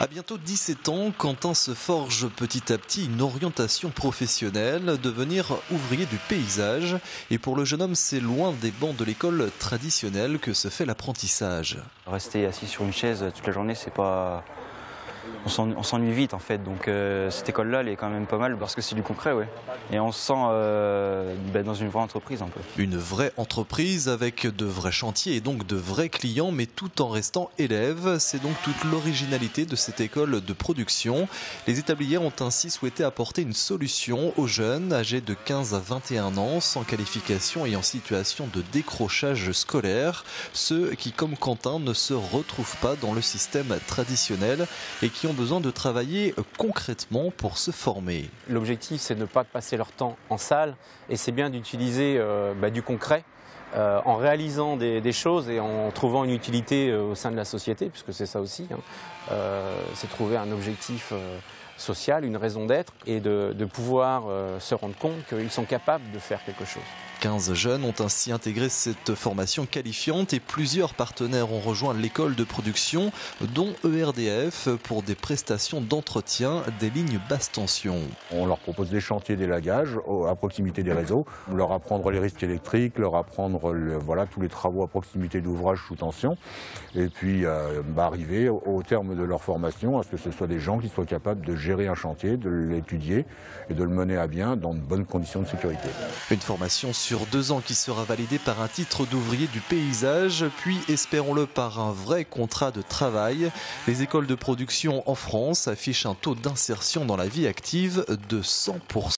À bientôt 17 ans, Quentin se forge petit à petit une orientation professionnelle, devenir ouvrier du paysage. Et pour le jeune homme, c'est loin des bancs de l'école traditionnelle que se fait l'apprentissage. Rester assis sur une chaise toute la journée, c'est pas... On s'ennuie vite en fait, donc cette école-là, elle est quand même pas mal parce que c'est du concret, ouais. Et on se sent dans une vraie entreprise un peu. Une vraie entreprise avec de vrais chantiers et donc de vrais clients, mais tout en restant élève. C'est donc toute l'originalité de cette école de production. Les établières ont ainsi souhaité apporter une solution aux jeunes âgés de 15 à 21 ans, sans qualification et en situation de décrochage scolaire. Ceux qui, comme Quentin, ne se retrouvent pas dans le système traditionnel et qui ont besoin de travailler concrètement pour se former. L'objectif, c'est de ne pas passer leur temps en salle, et c'est bien d'utiliser du concret en réalisant des choses et en trouvant une utilité au sein de la société, puisque c'est ça aussi, hein. C'est trouver un objectif social, une raison d'être, et de pouvoir se rendre compte qu'ils sont capables de faire quelque chose. 15 jeunes ont ainsi intégré cette formation qualifiante et plusieurs partenaires ont rejoint l'école de production, dont ERDF, pour des prestations d'entretien des lignes basse tension. On leur propose des chantiers d'élagage à proximité des réseaux, leur apprendre les risques électriques, leur apprendre tous les travaux à proximité d'ouvrages sous tension, et puis arriver au terme de leur formation à ce que ce soit des gens qui soient capables de gérer un chantier, de l'étudier et de le mener à bien dans de bonnes conditions de sécurité. Une formation sur 2 ans qui sera validée par un titre d'ouvrier du paysage, puis espérons-le par un vrai contrat de travail. Les écoles de production en France affichent un taux d'insertion dans la vie active de 100%.